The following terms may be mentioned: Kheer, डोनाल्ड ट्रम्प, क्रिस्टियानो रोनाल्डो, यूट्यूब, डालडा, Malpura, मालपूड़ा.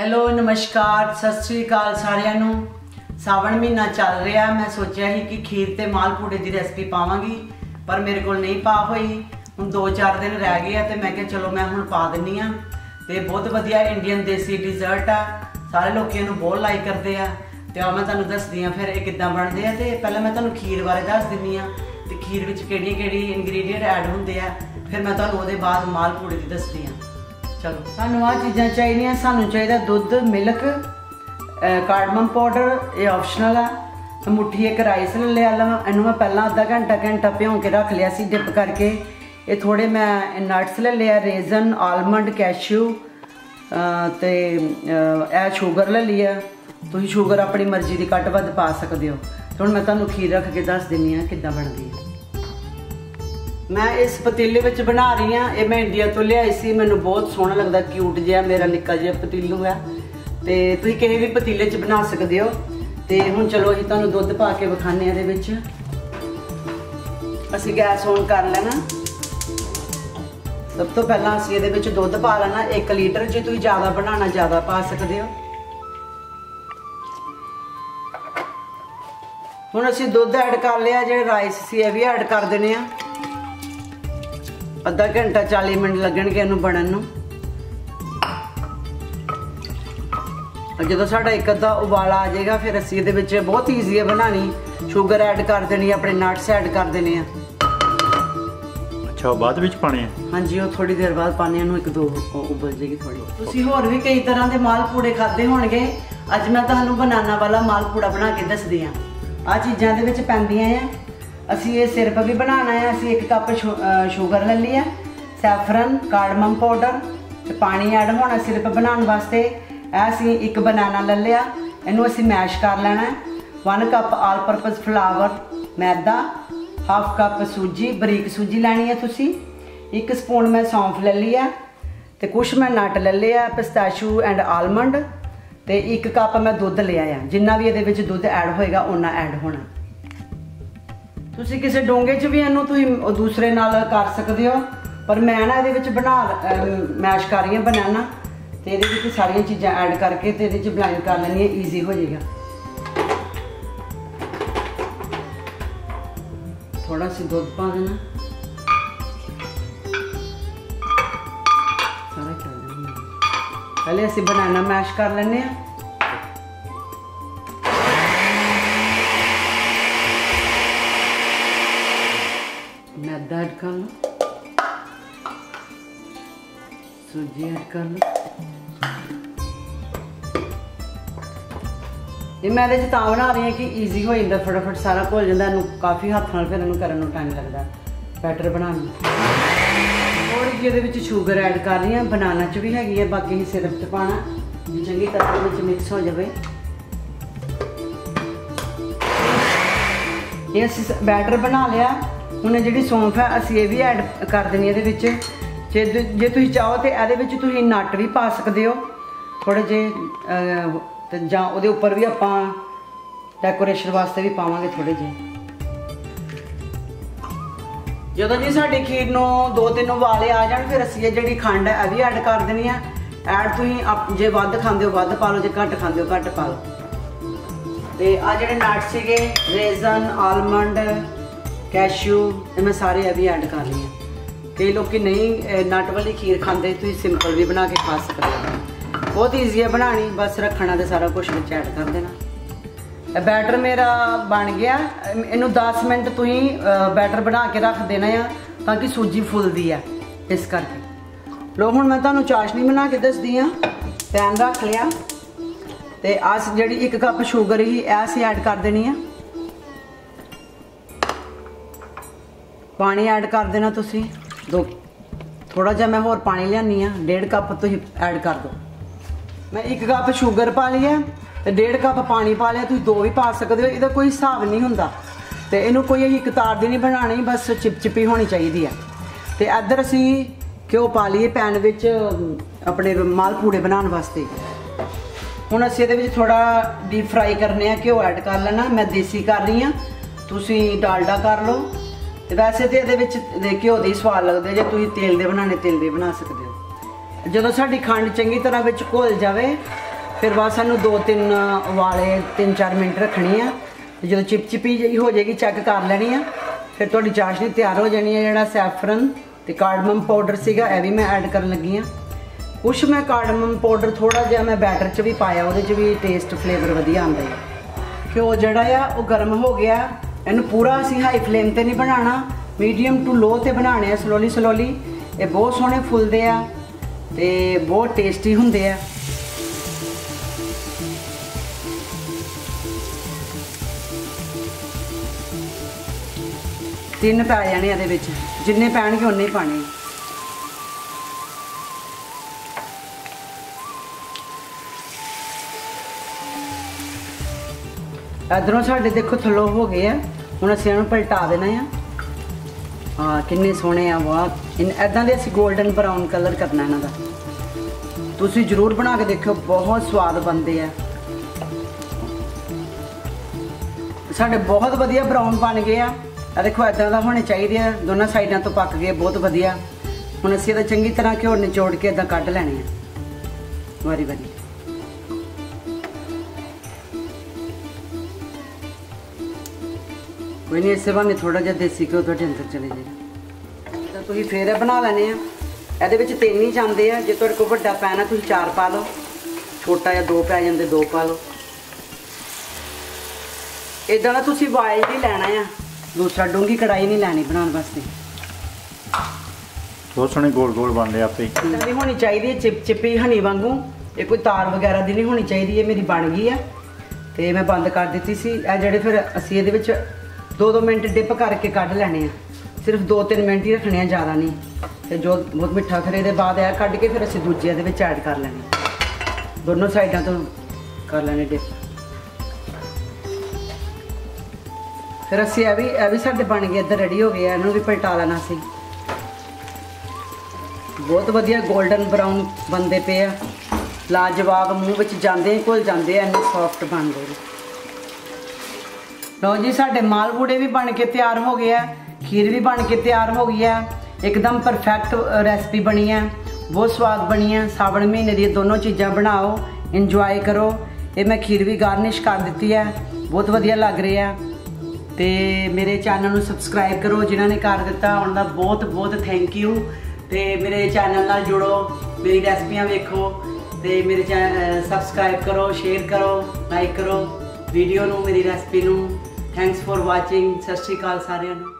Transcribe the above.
Hello नमस्कार सत श्री अकाल सारियां नू। सावन महीना चल रहा है। मैं सोचा ही कि खीर ते मालपूड़े की रेसिपी पावांगी पर मेरे को नहीं पा हुई। हुण 2-4 दिन रह गए तो मैं क्या चलो मैं हुण पा दिनी हाँ। तो बहुत वधिया इंडियन देसी डिजर्ट आ, सारे लोग बहुत लाइक करते हैं। तो मैं तुहानूं दसदी हाँ फिर कि बनते हैं। तो पहले मैं तुहानूं खीर बारे दस दिनी हाँ। तो खीर में किहड़े-किहड़े इंग्रीडिएंट ऐड होंदे आ, फिर मैं तुहानूं उहदे बाद मालपूड़े की दसदी हाँ। चलो सानू आ चीज़ा चाहिए। सानू चाहिए दुध, मिल्क, कार्डमम पाउडर, ये ऑप्शनल है। मुट्ठी एक राइस ले लिया। इनू मैं पहला अद्धा घंटा भिओं के रख लिया सी डिप करके। ये थोड़े मैं नट्स ले लिया, रेजन, आलमंड, कैशू, तो शूगर ले लिया। तुम शूगर अपनी मर्जी की घट वध पा सकते हो। तो हूँ मैं तुहानू खीर रख के दस दिनी हाँ किद्दां बनदी है। मैं इस पतीले में बना रही हाँ। ये मैं इंडिया तो लिया इसी, मैंने बहुत सोहना लगता, क्यूट जहा मेरा निक्का जहा पतीलू है। तो तुम किसी भी पतीले च बना सकते हो। तो हूँ चलो अभी तुहानूं दुध पा के विखाने। असी गैस ऑन कर लेना। सब तो पहला असी ये दुध पा लेना 1 लीटर। जो तुम ज़्यादा बनाना ज़्यादा पा सकते हो। हुण असी दुध ऐड कर लिया, जो राइस सी ये भी ऐड कर देने। अद्धा घंटा 40 मिनट लगणगे इहनूं बनन नूं। जदों साडा एक अद्धा उबाला आ जाएगा फिर असीं इहदे विच बहुत ईजी है बनानी। शूगर ऐड कर देनी, अपने नट्स ऐड कर देने। अच्छा बाद विच पाणे आ? हाँ जी, वो थोड़ी देर बाद पाणे। इहनूं 1-2 उबल जाएगी थोड़ी। तुसीं होर भी कई तरह के मालपूड़े खाधे होणगे। अज मैं तुहानूं बनाना वाला मालपूड़ा बना के दसदी हाँ। आ चीज़ां दे विच पैंदियां आ असी ये सिरप भी बनाना है। असी 1 कप शूगर ले लिया, सैफरन, कार्डमम पाउडर, पानी ऐड होना सिरप बनाने वास्ते। असी 1 बनाना ले लिया, इनू असी मैश कर लेना है। 1 कप आल परपज़ फ्लावर, मैदा, 1/2 कप सूजी, बरीक सूजी लैनी है तुसी। 1 स्पून मैं सौंफ ले लिया, तो कुछ मैं नट ले लिया, पिस्ताशू एंड आलमंड। तो 1 कप मैं दुध लिया है। जिन्ना भी ये दुध ऐड होएगा उन्ना ऐड होना। तुसी किसी डोंगे च भी इनू तुम दूसरे नाल कर सकते हो, पर मैं ना ये बना मैश कर रही हूँ बनाना। तो ये सारिया चीज़ा ऐड करके तो ये ब्लेंड कर लेनी है, ईजी हो जाएगा। थोड़ा सा दुध पा देना। सारा पहले असी बनाना मैश कर लेने। मैदा ऐड कर लो, सूजी ऐड कर लो। मैं तां बना रही हूँ कि ईजी हो जाता, फटाफट सारा घुल जाता। काफ़ी हाथ नाल फिर करन नूं टाइम लगता बैटर बनाने। और ये शूगर ऐड कर रही हूँ, बनाना च भी हैगी है, बाकी सिरप च पाना चंगी तरह मिक्स हो जाए। ये असीं बैटर बना लिया। उन्हें जी सौंफ है असी ये भी ऐड कर देनी है। जे तुम चाहो तो ये नट भी पा सकते हो थोड़े जे, जां उहदे उपर भी आपां डेकोरेशन वास्ते भी पावांगे थोड़े जे। जदों जी साडी खीर नूं 2-3 उबाले आ जाण फिर असी जिहड़ी खंड है भी ऐड कर देनी है। ऐड तुसीं जे वध खांदे हो वध पा लो, जे घट खांदे हो घट पा लो। ते आ जिहड़े नट्स सीगे रेजन, आलमंड, कैशू मैं सारे अभी ऐड कर रही हैं। कई लोग नहीं नट वाली खीर खाते, तो सिंपल भी बना के खा सकते हो। बहुत ईजी है बनानी, बस रखना तो सारा कुछ में ऐड कर देना। बैटर मेरा बन गया। इनू 10 मिनट तुम बैटर बना के रख देना है ताकि सूजी फुलती है। इस करके लो हूँ मैं तुम्हें चाशनी बना के दसदी हाँ। पैन रख लिया, तो अस जी 1 कप शूगर ही ऐसी ऐड कर देनी है। पानी ऐड कर देना तुसी दो, थोड़ा जहा मैं होर पानी लियानी हाँ। 1.5 कप तुम ऐड कर दो। मैं 1 कप शूगर पा लिया, 1.5 कप पानी पा लिया। तुम 2 भी पा सकते हो, इहदा कोई हिसाब नहीं हुंदा। तो इनू कोई एक तार दी नहीं बनानी, बस चिपचिपी होनी चाहिए है। तो इधर असी घ्यो पा लीए पैन विच अपने मालपूड़े बनाने वास्ते। हुण असीं इहदे विच थोड़ा डीप फ्राई करने आ। घ्यो ऐड कर लेना, मैं देसी कर रही हाँ, तुसी डालडा कर लो। वैसे तो ये घ्यो के स्वाद लगते, जो तुम तेल के बनाने तेल के बना सकते हो। जो साडी खंड चंगी तरह घुल जाए फिर बाद सानू दो तीन उबाले 3-4 मिनट रखनी है। जो चिपचिपी जी हो जाएगी चैक कर लैनी है। फिर थोड़ी चाशनी तैयार हो जानी है। जोड़ा सैफरन तो कार्डमम पाउडर सीगा यह भी मैं ऐड कर लगी हाँ। कुछ मैं कार्डमम पाउडर थोड़ा जहा मैं बैटर च भी पाया, वो भी टेस्ट फ्लेवर वधिया आंदा है। घ्यो जोड़ा आ वो गर्म हो गया, इन्हू पूरा असी हाई फ्लेम पर नहीं बनाना, मीडियम टू लो तो बनाने स्लोली स्लोली। ये बहुत सोहने फुलते हैं तो बहुत टेस्टी होंगे है। तीन पै जाने ये जिन्ने पैणगे उन्ने ही पाने। इधरों साढ़े देखो थलो हो गए हैं, हम अस इन्हों पलटा देना है। हाँ किन्ने सोहने आ बहुत, इदा दे असी गोल्डन ब्राउन कलर करना इन्हों का। तुसी जरूर बना के देखो, बहुत स्वाद बनते हैं। साढ़े बहुत वधिया ब्राउन बन गए हैं। देखो इदा का होने चाहिए, दोनों साइडों तो पक गए बहुत वधिया। हुण असीं इहदा चंगी तरह घ्यो निचोड़ के इदा कढ लैणे आ वारी वारी। कोई नहीं, इसे बहाने थोड़ा जिहा देसी घ्यो तुहाडे अंदर चले जाएगा। तुसीं फेर बना लैणे आ। इहदे विच 3 ही जांदे आ, जे तुहाडे कोल वड्डा पैन आ तुसीं 4 पा लओ, छोटा जिहा 2 पै जांदे 2 पा लओ। इदां दा तुसीं बॉयल ही लैणा आ, दूसरा डूंगी कढ़ाई नहीं लैनी बनाने वास्ते। बहुत सोहने गोल गोल बन रहे आपसे। नहीं होनी चाहिए चिपचिपी हनी वांगू, ये कोई तार वगैरह की नहीं होनी चाहिए। ये मेरी बन गई है तो मैं बंद कर दी सी। जोड़े फिर असी ये 2-2 मिनट डिप करके कढ़ लैने, सिर्फ 2-3 मिनट ही रखने, ज़्यादा नहीं। तो जो बहुत मिठा फिर ये बाद है कढ़ के फिर असी दूजे ऐड कर लेने, दोनों साइडों तो कर लेने डिप। फिर असी यह भी साढ़े बन गए, इधर रेडी हो गए। इन्हों भी पलटा लेना असी, बहुत वधिया गोल्डन ब्राउन बनते पे आ, लाजवाब। मूँह विच जांदे ही घुल जाते हैं, इन्ने सॉफ्ट बन गए। लो जी साढ़े मालपूड़े भी बन के तैयार हो गए हैं, खीर भी बन के तैयार हो गई है। एकदम परफेक्ट रेसिपी बनी है, बहुत स्वाद बनी है। सावन महीने दी दोनों चीज़ां बनाओ, इंजॉय करो। ये मैं खीर भी गार्निश कर दी है, बहुत वधिया लग रही है। तो मेरे चैनल में सबसक्राइब करो, जिन्होंने कर दिता उनका बहुत बहुत थैंक यू। तो मेरे चैनल नाल जुड़ो, मेरी रेसिपियाँ वेखो, तो मेरे चैनल सबसक्राइब करो, शेयर करो, लाइक करो वीडियो नू, मेरी रेसिपी नू। Thanks for watching. सत श्री अकाल सारिआं नू।